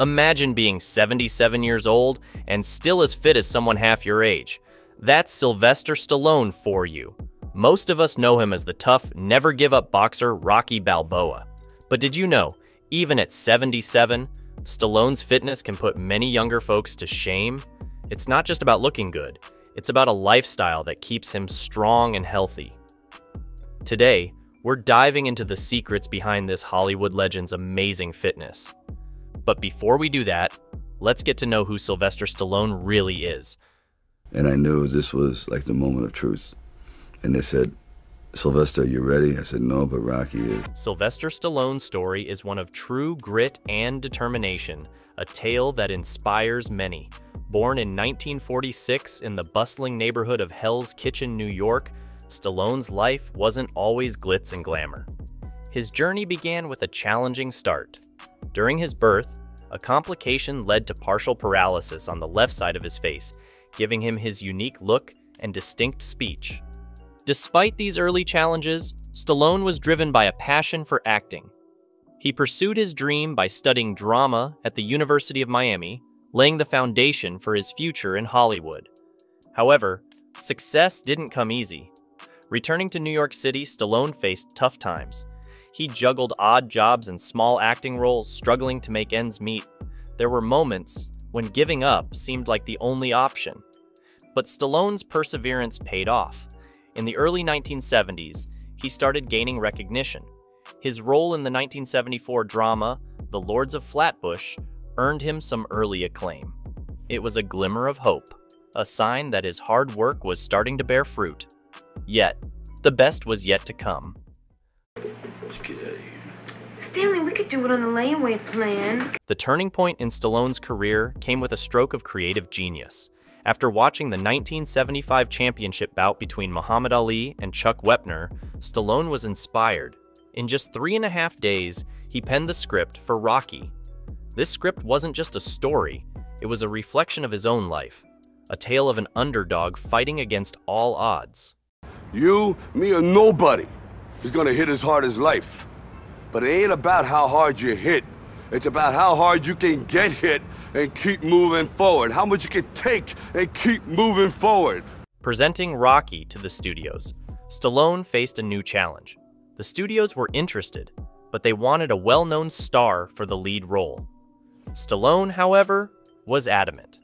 Imagine being 77 years old and still as fit as someone half your age. That's Sylvester Stallone for you. Most of us know him as the tough, never-give-up boxer Rocky Balboa. But did you know, even at 77, Stallone's fitness can put many younger folks to shame? It's not just about looking good. It's about a lifestyle that keeps him strong and healthy. Today, we're diving into the secrets behind this Hollywood legend's amazing fitness. But before we do that, let's get to know who Sylvester Stallone really is. And I knew this was like the moment of truth. And they said, "Sylvester, are you ready?" I said, "No, but Rocky is." Sylvester Stallone's story is one of true grit and determination, a tale that inspires many. Born in 1946 in the bustling neighborhood of Hell's Kitchen, New York, Stallone's life wasn't always glitz and glamour. His journey began with a challenging start. During his birth, a complication led to partial paralysis on the left side of his face, giving him his unique look and distinct speech. Despite these early challenges, Stallone was driven by a passion for acting. He pursued his dream by studying drama at the University of Miami, laying the foundation for his future in Hollywood. However, success didn't come easy. Returning to New York City, Stallone faced tough times. He juggled odd jobs and small acting roles, struggling to make ends meet. There were moments when giving up seemed like the only option. But Stallone's perseverance paid off. In the early 1970s, he started gaining recognition. His role in the 1974 drama, The Lords of Flatbush, earned him some early acclaim. It was a glimmer of hope, a sign that his hard work was starting to bear fruit. Yet, the best was yet to come. Let's get out of here. Stanley, we could do it on the layaway plan. The turning point in Stallone's career came with a stroke of creative genius. After watching the 1975 championship bout between Muhammad Ali and Chuck Wepner, Stallone was inspired. In just 3.5 days, he penned the script for Rocky. This script wasn't just a story, it was a reflection of his own life, a tale of an underdog fighting against all odds. You, me, or nobody is gonna hit as hard as life. But it ain't about how hard you hit. It's about how hard you can get hit and keep moving forward, how much you can take and keep moving forward. Presenting Rocky to the studios, Stallone faced a new challenge. The studios were interested, but they wanted a well-known star for the lead role. Stallone, however, was adamant.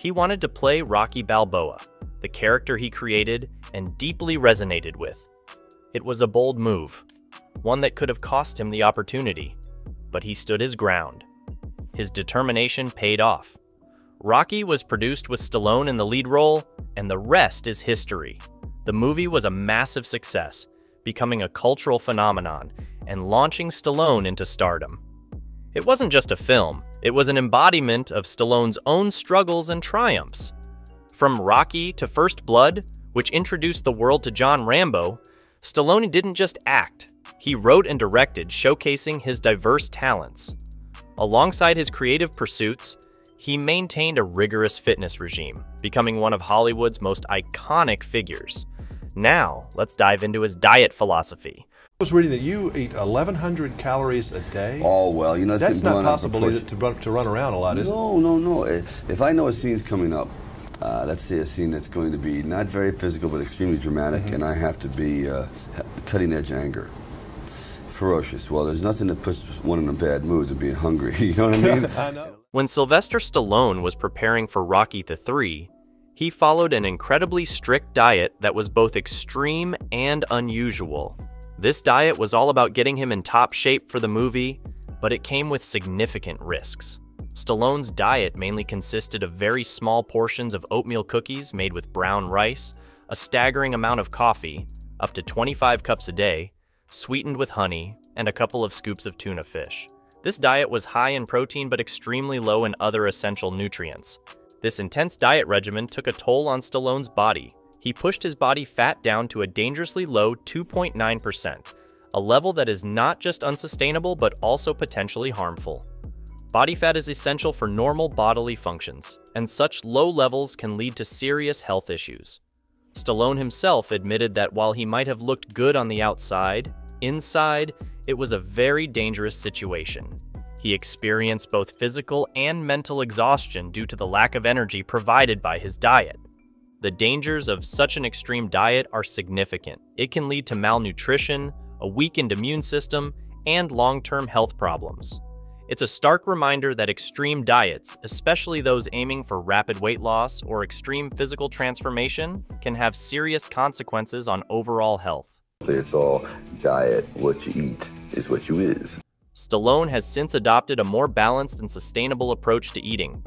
He wanted to play Rocky Balboa, the character he created and deeply resonated with. It was a bold move, one that could have cost him the opportunity. But he stood his ground. His determination paid off. Rocky was produced with Stallone in the lead role, and the rest is history. The movie was a massive success, becoming a cultural phenomenon and launching Stallone into stardom. It wasn't just a film, it was an embodiment of Stallone's own struggles and triumphs. From Rocky to First Blood, which introduced the world to John Rambo, Stallone didn't just act. He wrote and directed, showcasing his diverse talents. Alongside his creative pursuits, he maintained a rigorous fitness regime, becoming one of Hollywood's most iconic figures. Now, let's dive into his diet philosophy. I was reading that you eat 1,100 calories a day. Oh, well, you know, that's not possible, is it, to run around a lot, is it? No, no, no. If I know a scene's coming up, let's say a scene that's going to be not very physical but extremely dramatic, and I have to be cutting-edge anger. Ferocious. Well, there's nothing that puts one in a bad mood than being hungry, you know what I mean? I know. When Sylvester Stallone was preparing for Rocky III, he followed an incredibly strict diet that was both extreme and unusual. This diet was all about getting him in top shape for the movie, but it came with significant risks. Stallone's diet mainly consisted of very small portions of oatmeal cookies made with brown rice, a staggering amount of coffee, up to 25 cups a day, sweetened with honey, and a couple of scoops of tuna fish. This diet was high in protein but extremely low in other essential nutrients. This intense diet regimen took a toll on Stallone's body. He pushed his body fat down to a dangerously low 2.9%, a level that is not just unsustainable but also potentially harmful. Body fat is essential for normal bodily functions, and such low levels can lead to serious health issues. Stallone himself admitted that while he might have looked good on the outside, inside, it was a very dangerous situation. He experienced both physical and mental exhaustion due to the lack of energy provided by his diet. The dangers of such an extreme diet are significant. It can lead to malnutrition, a weakened immune system, and long-term health problems. It's a stark reminder that extreme diets, especially those aiming for rapid weight loss or extreme physical transformation, can have serious consequences on overall health. It's all diet. What you eat is what you is. Stallone has since adopted a more balanced and sustainable approach to eating.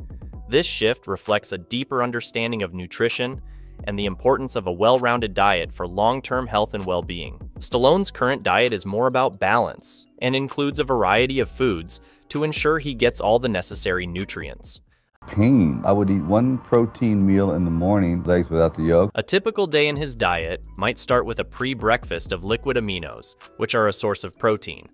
This shift reflects a deeper understanding of nutrition and the importance of a well-rounded diet for long-term health and well-being. Stallone's current diet is more about balance and includes a variety of foods to ensure he gets all the necessary nutrients. Pain. I would eat one protein meal in the morning, eggs without the yolk. A typical day in his diet might start with a pre-breakfast of liquid aminos, which are a source of protein.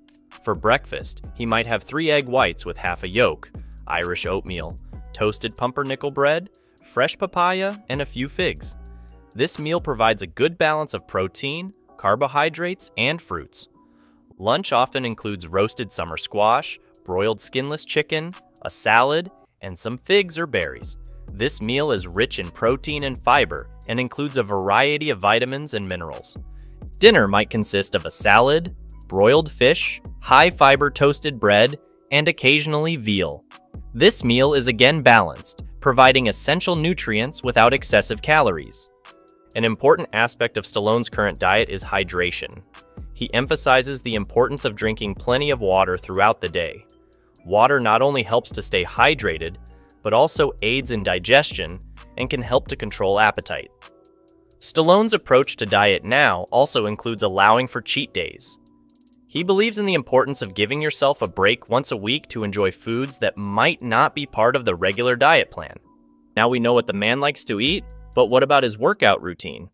For breakfast, he might have 3 egg whites with half a yolk, Irish oatmeal, toasted pumpernickel bread, fresh papaya, and a few figs. This meal provides a good balance of protein, carbohydrates, and fruits. Lunch often includes roasted summer squash, broiled skinless chicken, a salad, and some figs or berries. This meal is rich in protein and fiber and includes a variety of vitamins and minerals. Dinner might consist of a salad, broiled fish, high-fiber toasted bread, and occasionally veal. This meal is again balanced, providing essential nutrients without excessive calories. An important aspect of Stallone's current diet is hydration. He emphasizes the importance of drinking plenty of water throughout the day. Water not only helps to stay hydrated, but also aids in digestion and can help to control appetite. Stallone's approach to diet now also includes allowing for cheat days. He believes in the importance of giving yourself a break once a week to enjoy foods that might not be part of the regular diet plan. Now we know what the man likes to eat, but what about his workout routine?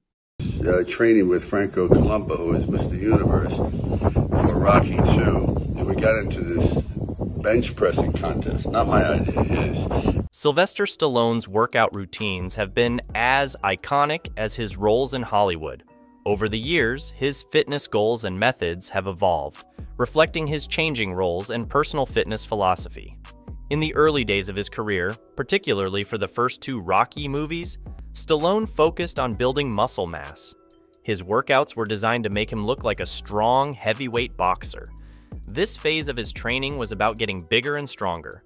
Training with Franco Columbu, who is Mr. Universe, for Rocky II, and we got into this bench pressing contest. Not my idea, his. Sylvester Stallone's workout routines have been as iconic as his roles in Hollywood. Over the years, his fitness goals and methods have evolved, reflecting his changing roles and personal fitness philosophy. In the early days of his career, particularly for the first 2 Rocky movies, Stallone focused on building muscle mass. His workouts were designed to make him look like a strong, heavyweight boxer. This phase of his training was about getting bigger and stronger.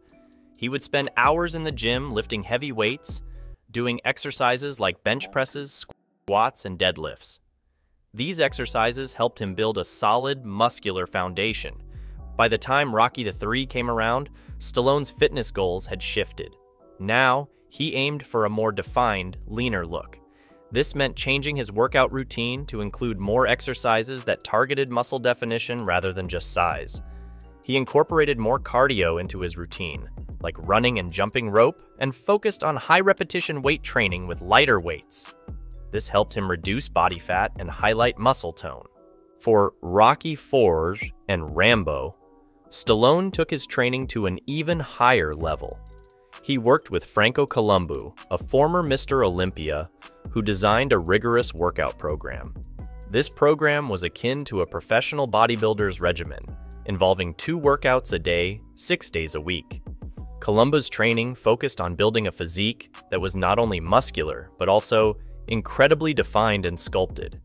He would spend hours in the gym lifting heavy weights, doing exercises like bench presses, squats, and deadlifts. These exercises helped him build a solid, muscular foundation. By the time Rocky III came around, Stallone's fitness goals had shifted. Now, he aimed for a more defined, leaner look. This meant changing his workout routine to include more exercises that targeted muscle definition rather than just size. He incorporated more cardio into his routine, like running and jumping rope, and focused on high-repetition weight training with lighter weights. This helped him reduce body fat and highlight muscle tone. For Rocky IV and Rambo, Stallone took his training to an even higher level. He worked with Franco Columbu, a former Mr. Olympia, who designed a rigorous workout program. This program was akin to a professional bodybuilder's regimen, involving 2 workouts a day, 6 days a week. Columbu's training focused on building a physique that was not only muscular, but also incredibly defined and sculpted.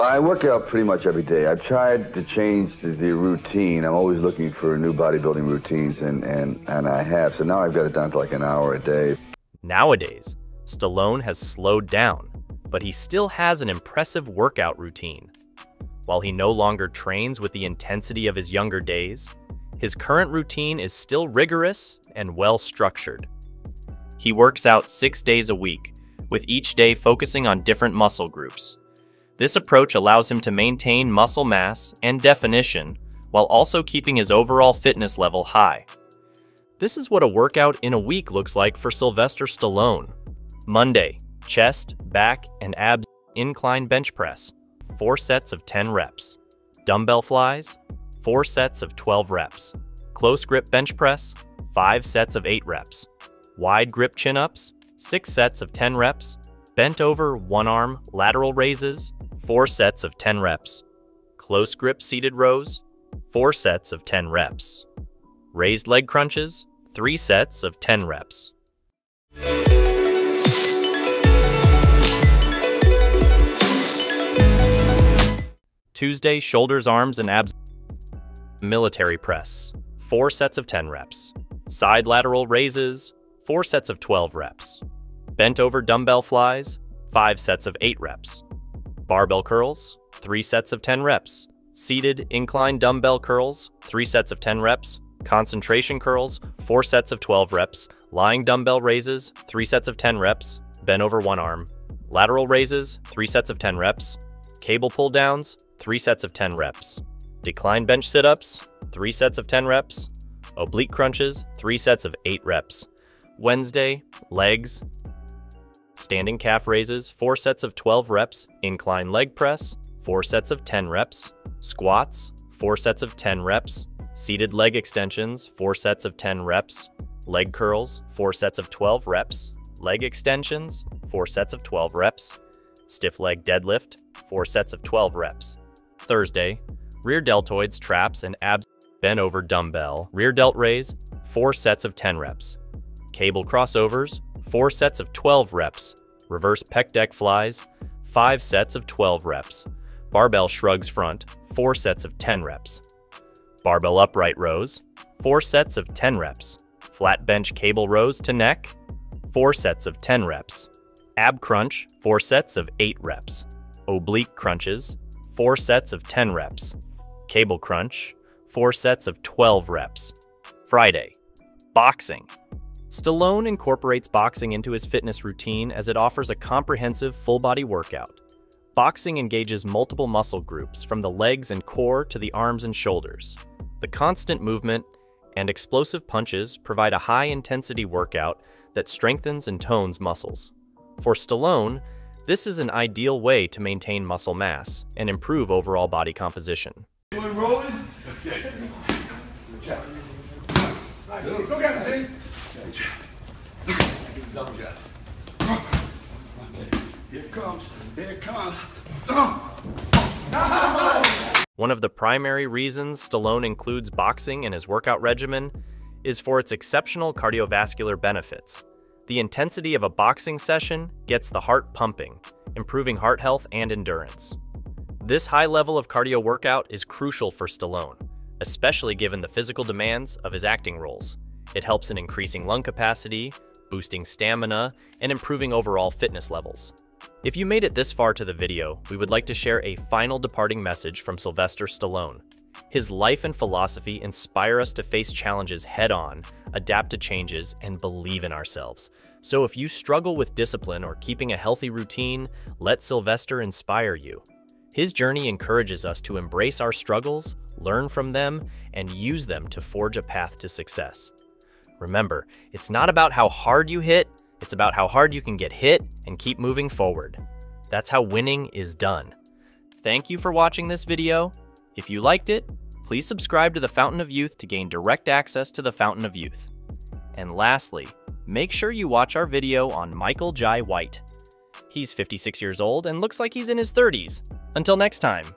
I work out pretty much every day. I've tried to change the routine. I'm always looking for new bodybuilding routines, and I have. So now I've got it down to like an hour a day. Nowadays, Stallone has slowed down, but he still has an impressive workout routine. While he no longer trains with the intensity of his younger days, his current routine is still rigorous and well-structured. He works out 6 days a week, with each day focusing on different muscle groups. This approach allows him to maintain muscle mass and definition while also keeping his overall fitness level high. This is what a workout in a week looks like for Sylvester Stallone. Monday, chest, back, and abs incline bench press, 4 sets of 10 reps. Dumbbell flies, 4 sets of 12 reps. Close grip bench press, 5 sets of 8 reps. Wide grip chin-ups, 6 sets of 10 reps, bent over, one-arm, lateral raises, 4 sets of 10 reps, close grip seated rows, 4 sets of 10 reps. raised leg crunches, 3 sets of 10 reps. Tuesday, shoulders, arms, and abs. Military press, 4 sets of 10 reps. Side lateral raises, 4 sets of 12 reps. Bent over dumbbell flies, 5 sets of 8 reps. Barbell curls, 3 sets of 10 reps. Seated incline dumbbell curls, 3 sets of 10 reps. Concentration curls, 4 sets of 12 reps. Lying dumbbell raises, 3 sets of 10 reps. Bent over one arm. Lateral raises, 3 sets of 10 reps. Cable pull downs, 3 sets of 10 reps. Decline bench sit-ups, 3 sets of 10 reps. Oblique crunches, 3 sets of 8 reps. Wednesday, legs. Standing calf raises, 4 sets of 12 reps. Incline leg press, 4 sets of 10 reps. Squats, 4 sets of 10 reps. Seated leg extensions, 4 sets of 10 reps. Leg curls, 4 sets of 12 reps. Leg extensions, 4 sets of 12 reps. Stiff leg deadlift, 4 sets of 12 reps. Thursday, rear deltoids, traps, and abs. Bent over dumbbell, rear delt raise, 4 sets of 10 reps. Cable crossovers, 4 sets of 12 reps. Reverse pec deck flies, 5 sets of 12 reps. Barbell shrugs front, 4 sets of 10 reps. Barbell upright rows, 4 sets of 10 reps. Flat bench cable rows to neck, 4 sets of 10 reps. Ab crunch, 4 sets of 8 reps. Oblique crunches, 4 sets of 10 reps. Cable crunch, 4 sets of 12 reps. Friday, boxing. Stallone incorporates boxing into his fitness routine as it offers a comprehensive full-body workout. Boxing engages multiple muscle groups, from the legs and core to the arms and shoulders. The constant movement and explosive punches provide a high-intensity workout that strengthens and tones muscles. For Stallone, this is an ideal way to maintain muscle mass and improve overall body composition. Everyone rolling? Okay. Good job. Nice. Go get him, Dave. Good job. Double job. Here it comes. Here it comes. One of the primary reasons Stallone includes boxing in his workout regimen is for its exceptional cardiovascular benefits. The intensity of a boxing session gets the heart pumping, improving heart health and endurance. This high level of cardio workout is crucial for Stallone, especially given the physical demands of his acting roles. It helps in increasing lung capacity, boosting stamina, and improving overall fitness levels. If you made it this far to the video, we would like to share a final departing message from Sylvester Stallone. His life and philosophy inspire us to face challenges head-on, adapt to changes, and believe in ourselves. So if you struggle with discipline or keeping a healthy routine, let Sylvester inspire you. His journey encourages us to embrace our struggles, learn from them, and use them to forge a path to success. Remember, it's not about how hard you hit, it's about how hard you can get hit and keep moving forward. That's how winning is done. Thank you for watching this video. If you liked it, please subscribe to the Fountain of Youth to gain direct access to the Fountain of Youth. And lastly, make sure you watch our video on Michael Jai White. He's 56 years old and looks like he's in his 30s. Until next time.